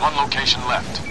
one location left.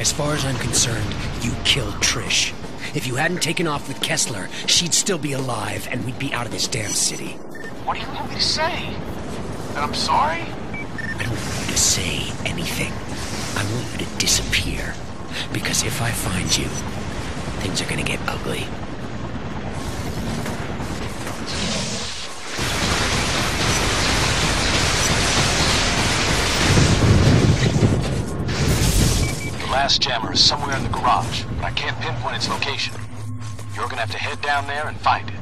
As far as I'm concerned, you killed Trish. If you hadn't taken off with Kessler, she'd still be alive, and we'd be out of this damn city. What do you want me to say? That I'm sorry? I don't want you to say anything. I want you to disappear. Because if I find you, things are gonna get ugly. The last jammer is somewhere in the garage, but I can't pinpoint its location. You're gonna have to head down there and find it.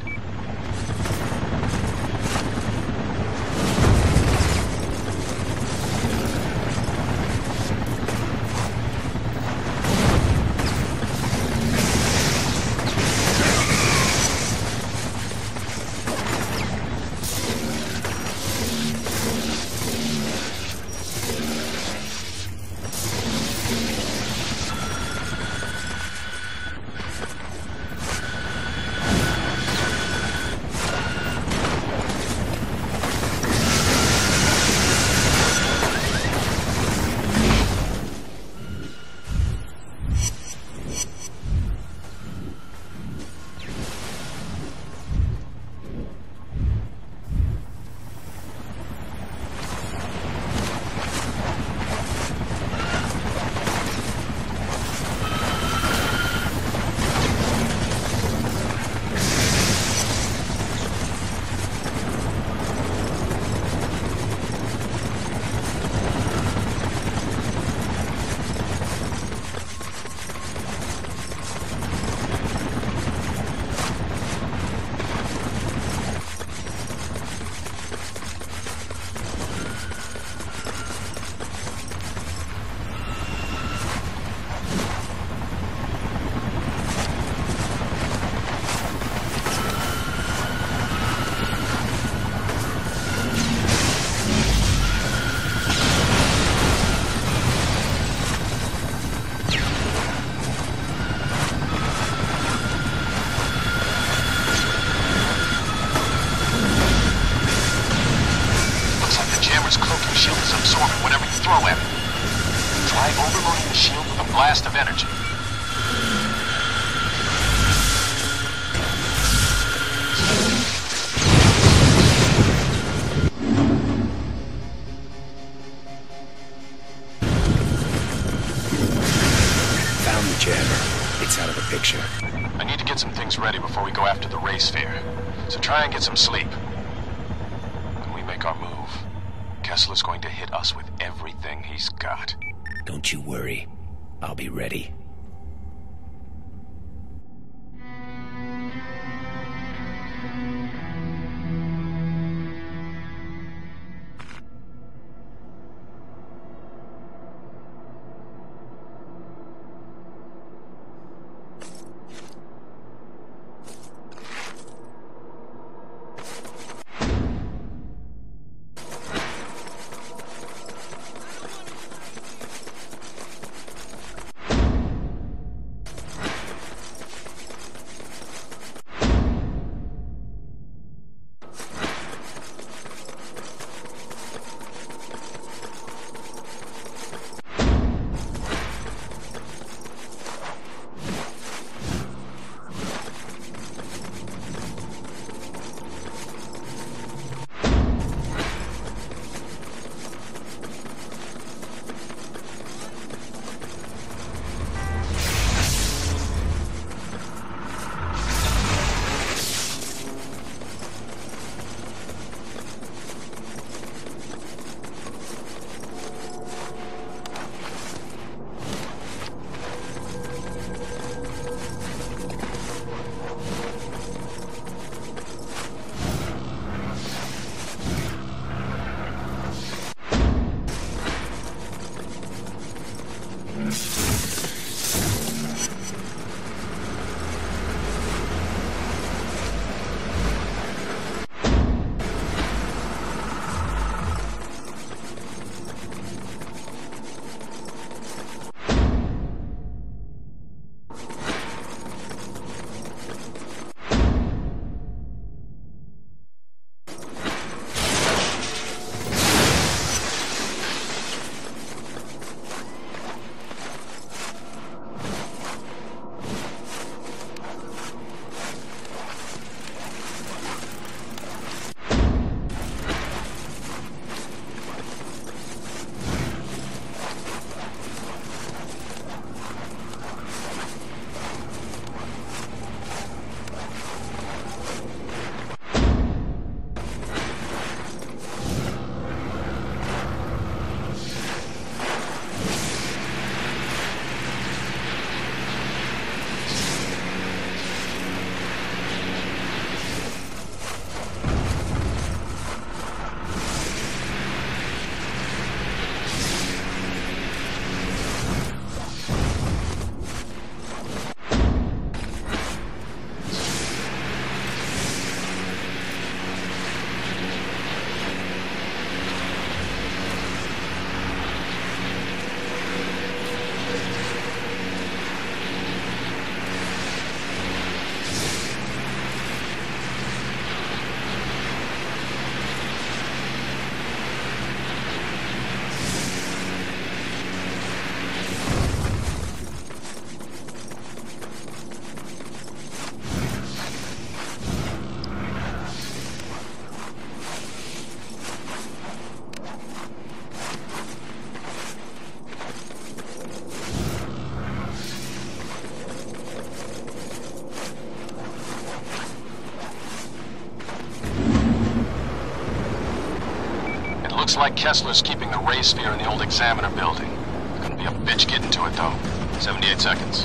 Looks like Kessler's keeping the Ray Sphere in the old Examiner building. Gonna be a bitch getting to it, though. 78 seconds.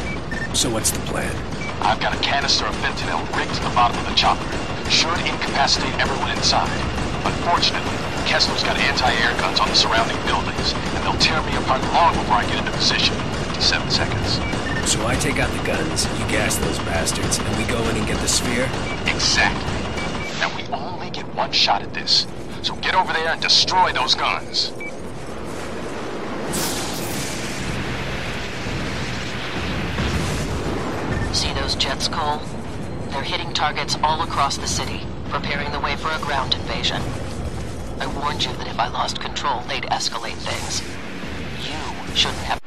So what's the plan? I've got a canister of fentanyl rigged to the bottom of the chopper. Should incapacitate everyone inside. Unfortunately, Kessler's got anti-air guns on the surrounding buildings, and they'll tear me apart long before I get into position. 7 seconds. So I take out the guns, you gas those bastards, and we go in and get the sphere? Exactly. And we only get one shot at this. So get over there and destroy those guns. See those jets, Cole? They're hitting targets all across the city, preparing the way for a ground invasion. I warned you that if I lost control, they'd escalate things. You shouldn't have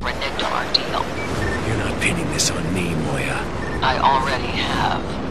reneged on our deal. You're not pinning this on me, Moira. I already have.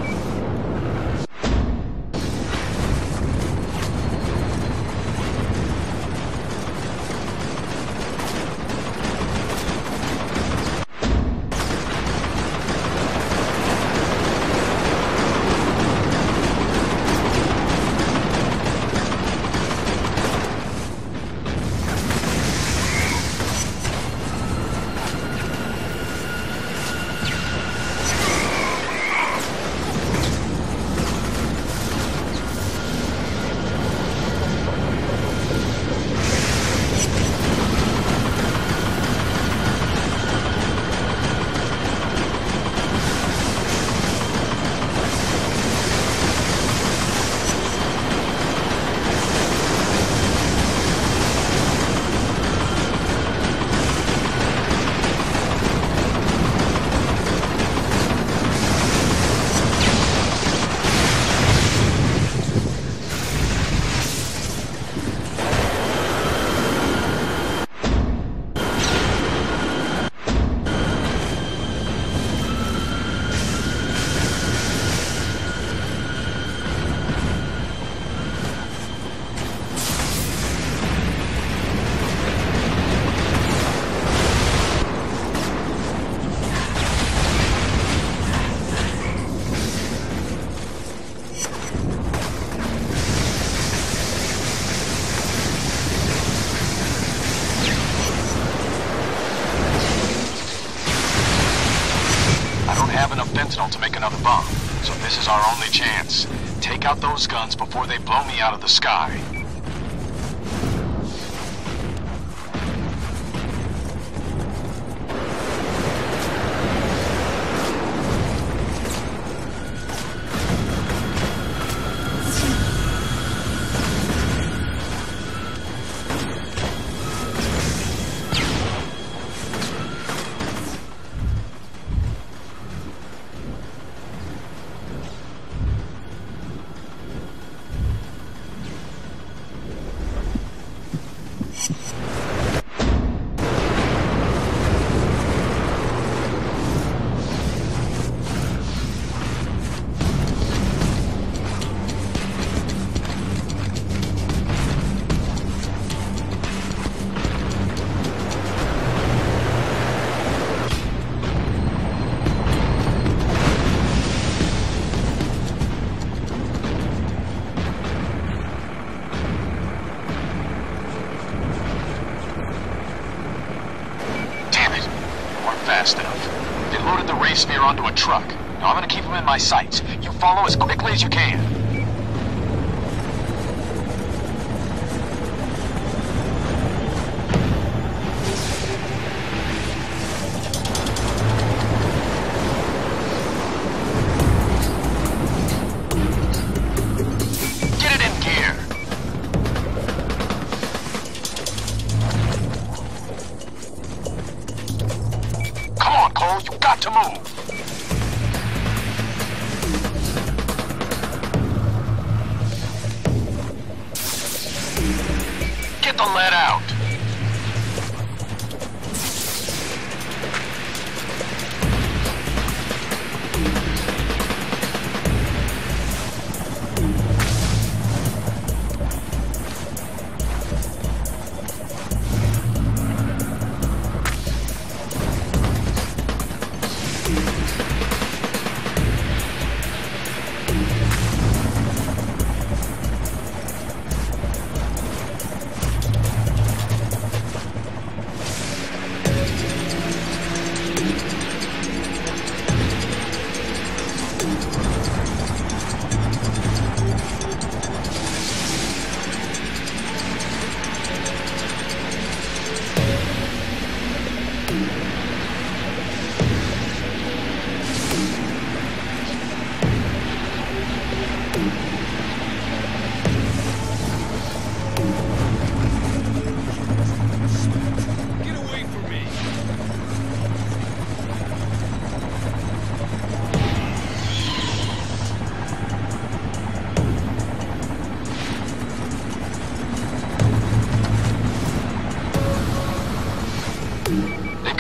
To make another bomb, so this is our only chance. Take out those guns before they blow me out of the sky. Enough. They loaded the Ray Sphere onto a truck. Now I'm gonna keep them in my sights. You follow as quickly as you can.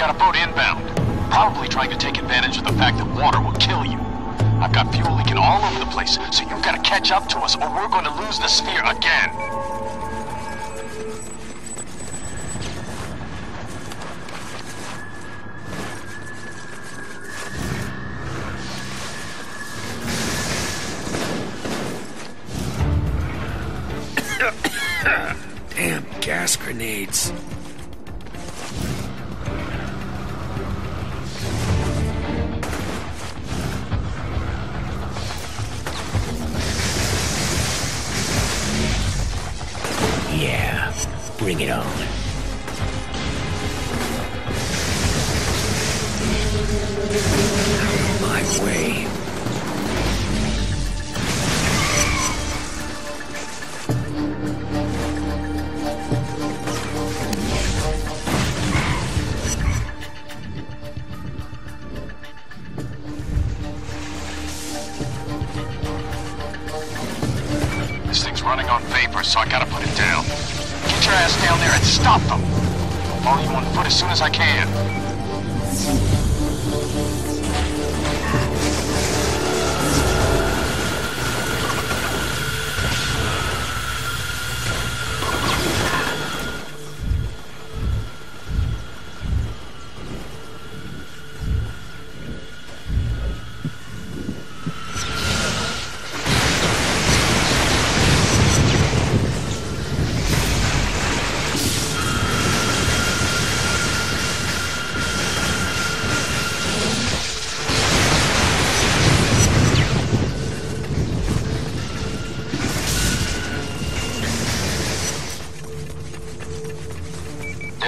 got a boat inbound. Probably trying to take advantage of the fact that water will kill you. I've got fuel leaking all over the place, so you've got to catch up to us or we're going to lose the sphere again. Damn gas grenades. Yeah, bring it on. My way. Running on vapor, so I gotta put it down. Get your ass down there and stop them! I'll follow you on foot as soon as I can.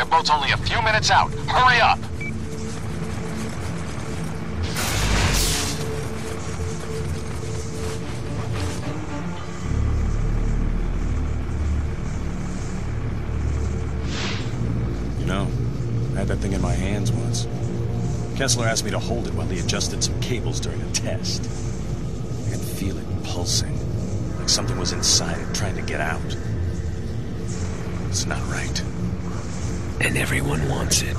Boat's only a few minutes out. Hurry up! You know, I had that thing in my hands once. Kessler asked me to hold it while he adjusted some cables during a test. I could feel it pulsing, like something was inside it trying to get out. It's not right. And everyone wants it.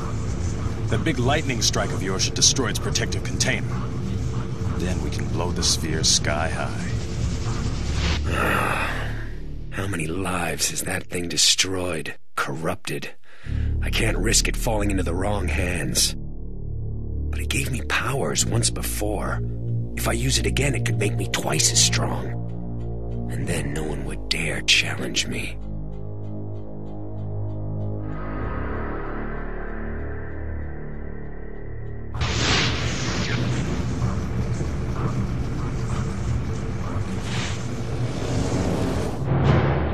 The big lightning strike of yours should destroy its protective container. Then we can blow the sphere sky high. How many lives has that thing destroyed, corrupted? I can't risk it falling into the wrong hands. But it gave me powers once before. If I use it again, it could make me twice as strong. And then no one would dare challenge me.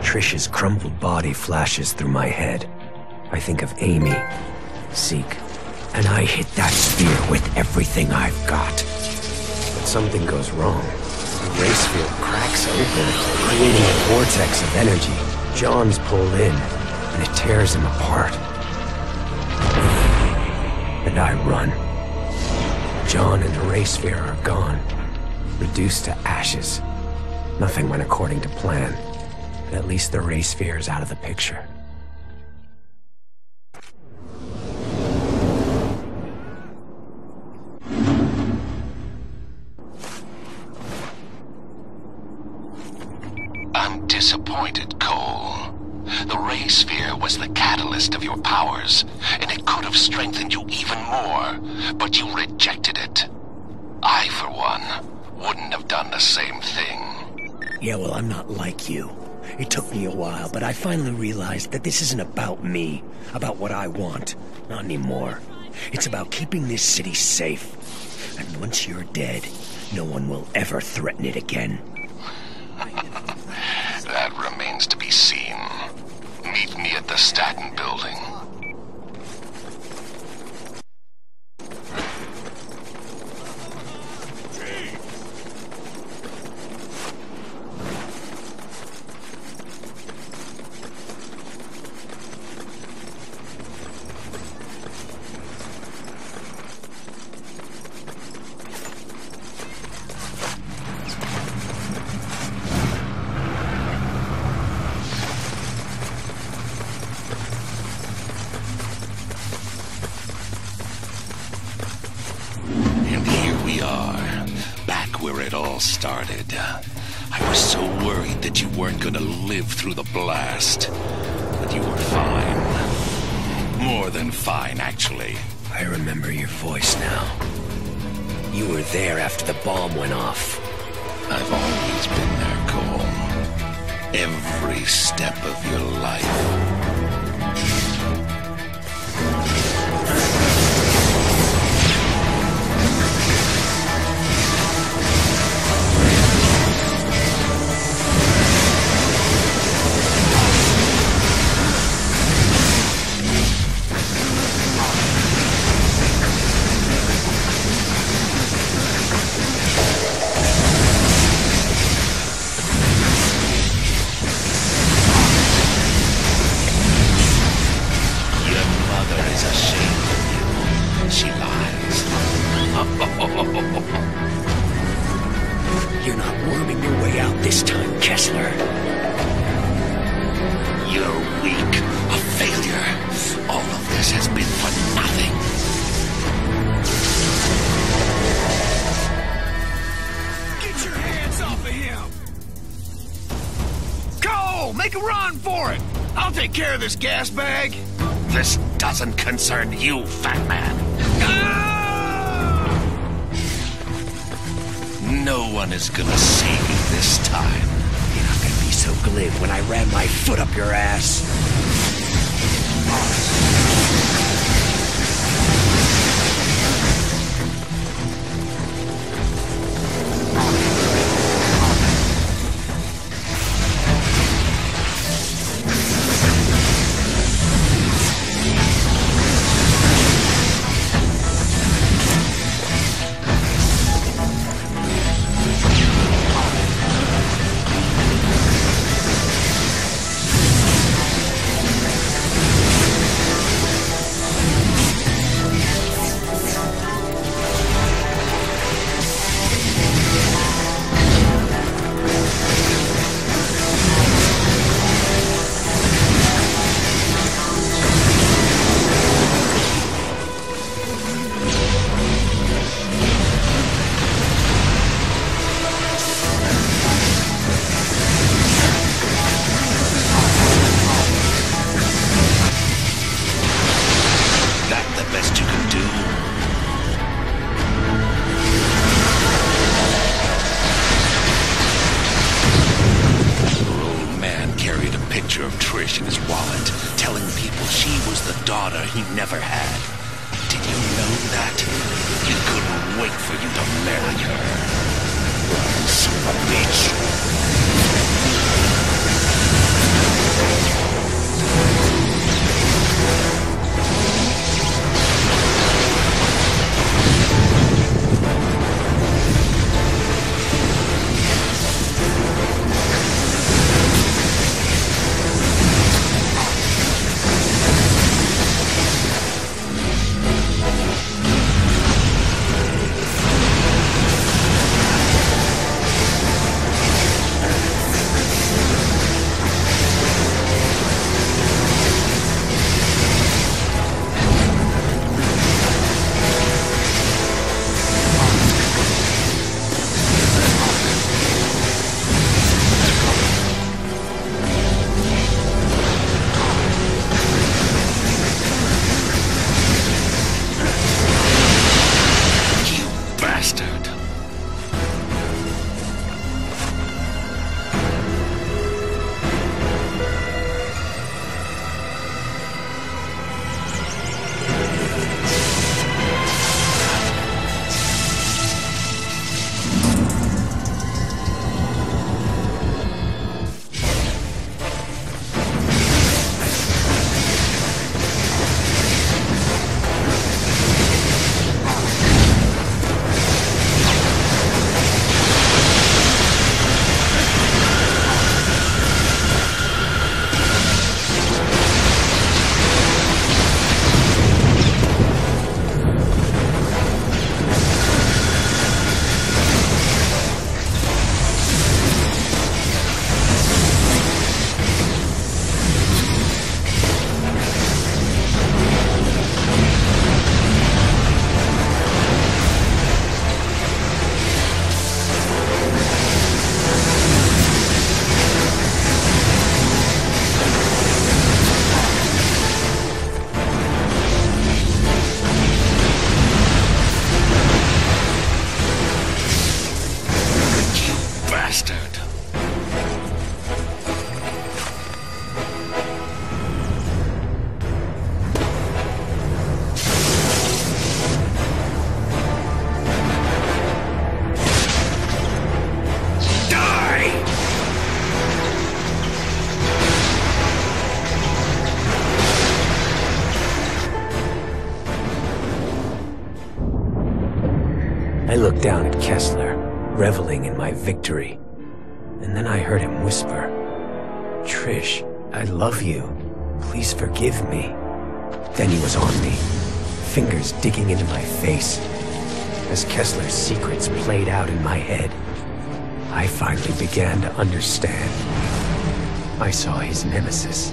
Trish's crumpled body flashes through my head. I think of Amy, Zeke, and I hit that sphere with everything I've got. But something goes wrong. The Ray Sphere cracks open, creating a vortex of energy. John's pulled in, and it tears him apart. And I run. John and the Ray Sphere are gone, reduced to ashes. Nothing went according to plan. At least the Ray Sphere is out of the picture. I'm disappointed, Cole. The Ray Sphere was the catalyst of your powers, and it could have strengthened you even more, but you rejected it. I, for one, wouldn't have done the same thing. Yeah, well, I'm not like you. It took me a while, but I finally realized that this isn't about me, about what I want. Not anymore. It's about keeping this city safe. And once you're dead, no one will ever threaten it again. That remains to be seen. Meet me at the Staten building. back where it all started. I was so worried that you weren't gonna live through the blast. But you were fine. More than fine, actually. I remember your voice now. You were there after the bomb went off. I've always been there, Cole. Every step of your life. You're not worming your way out this time, Kessler. You're weak, a failure. All of this has been for nothing. Get your hands off of him! Cole, make a run for it! I'll take care of this gas bag. This doesn't concern you, fat man. Ah! No one is gonna save you this time. You're not gonna be so glib when I ram my foot up your ass. Of Trish in his wallet, telling people she was the daughter he never had. Did you know that? You couldn't wait for you to marry her. You son of a bitch. reveling in my victory. And then I heard him whisper, "Trish, I love you. Please forgive me." Then he was on me, fingers digging into my face. As Kessler's secrets played out in my head, I finally began to understand. I saw his nemesis,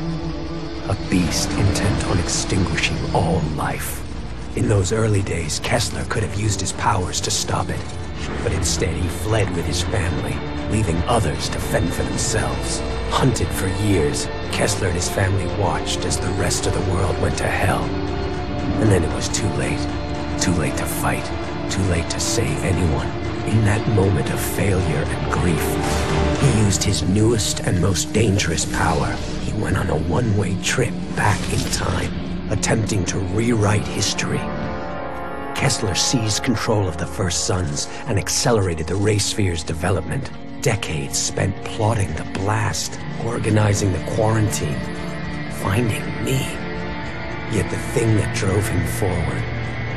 a beast intent on extinguishing all life. In those early days, Kessler could have used his powers to stop it, but instead he fled with his family, leaving others to fend for themselves. Hunted for years, Kessler and his family watched as the rest of the world went to hell. And then it was too late. Too late to fight. Too late to save anyone. In that moment of failure and grief, he used his newest and most dangerous power. He went on a one-way trip back in time, attempting to rewrite history. Kessler seized control of the First Sons and accelerated the Ray Sphere's development. Decades spent plotting the blast, organizing the quarantine, finding me. Yet the thing that drove him forward,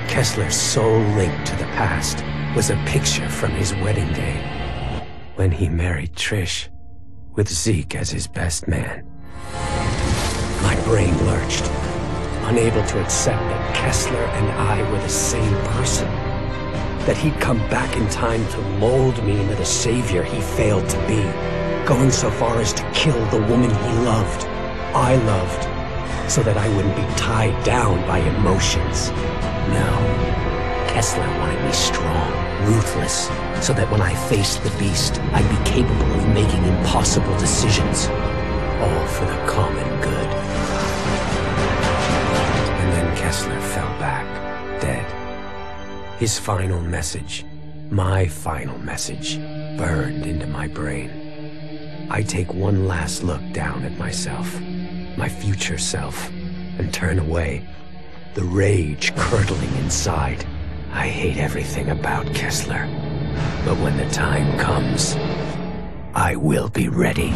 Kessler's sole link to the past, was a picture from his wedding day, when he married Trish, with Zeke as his best man. My brain lurched, unable to accept that Kessler and I were the same person. That he'd come back in time to mold me into the savior he failed to be. Going so far as to kill the woman he loved, I loved, so that I wouldn't be tied down by emotions. No, Kessler wanted me strong, ruthless, so that when I faced the beast, I'd be capable of making impossible decisions. All for the common good. Kessler fell back, dead. His final message, my final message, burned into my brain. I take one last look down at myself, my future self, and turn away, the rage curdling inside. I hate everything about Kessler, but when the time comes, I will be ready.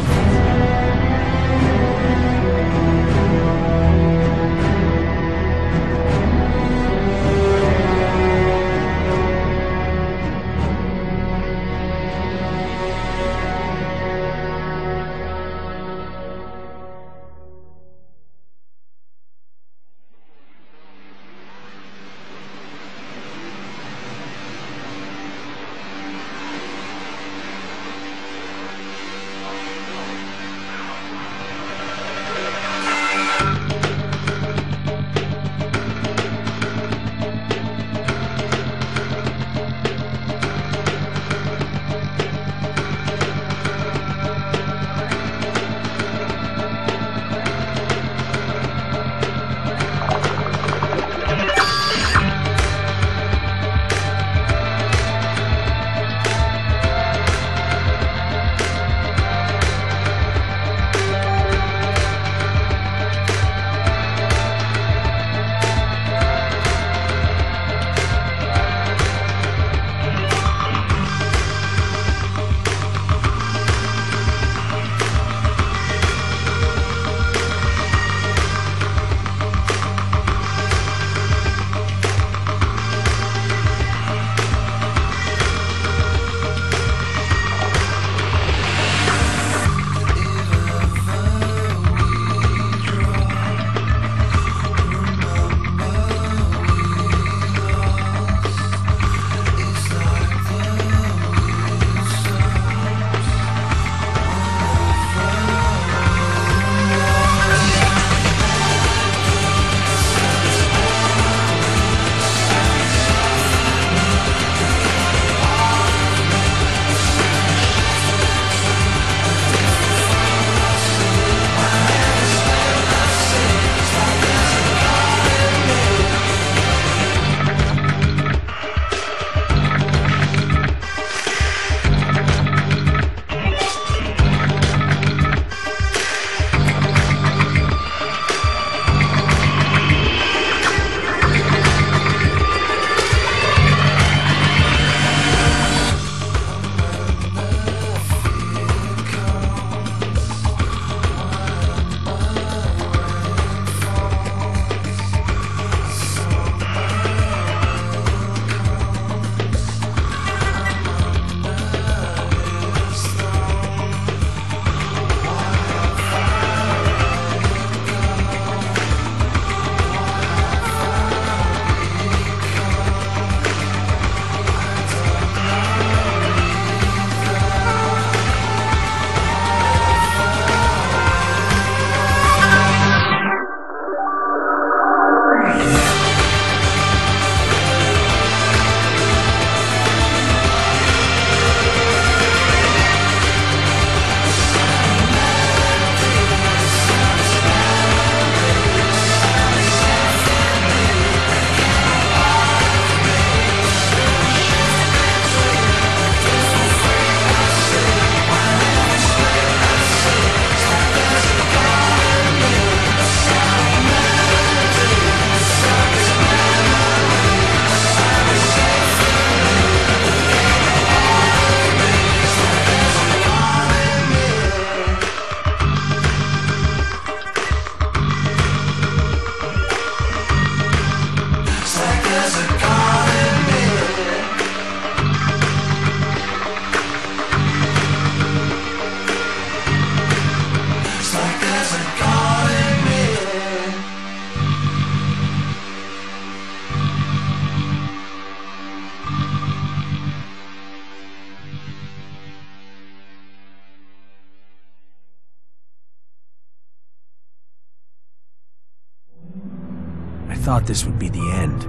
thought this would be the end.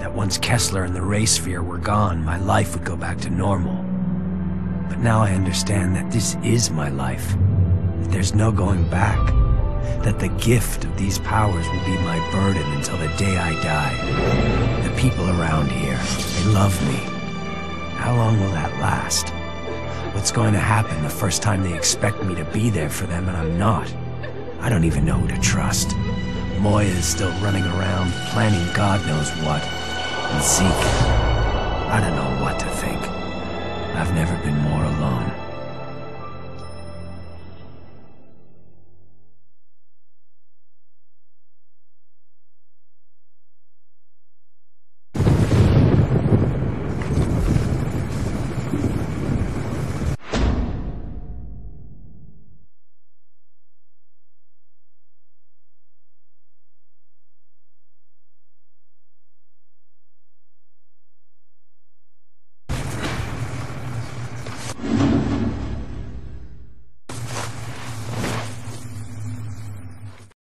That once Kessler and the Ray Sphere were gone, my life would go back to normal. But now I understand that this is my life. That there's no going back. That the gift of these powers will be my burden until the day I die. The people around here, they love me. How long will that last? What's going to happen the first time they expect me to be there for them and I'm not? I don't even know who to trust. Moira is still running around, planning God knows what. And Zeke, I don't know what to think. I've never been more alone.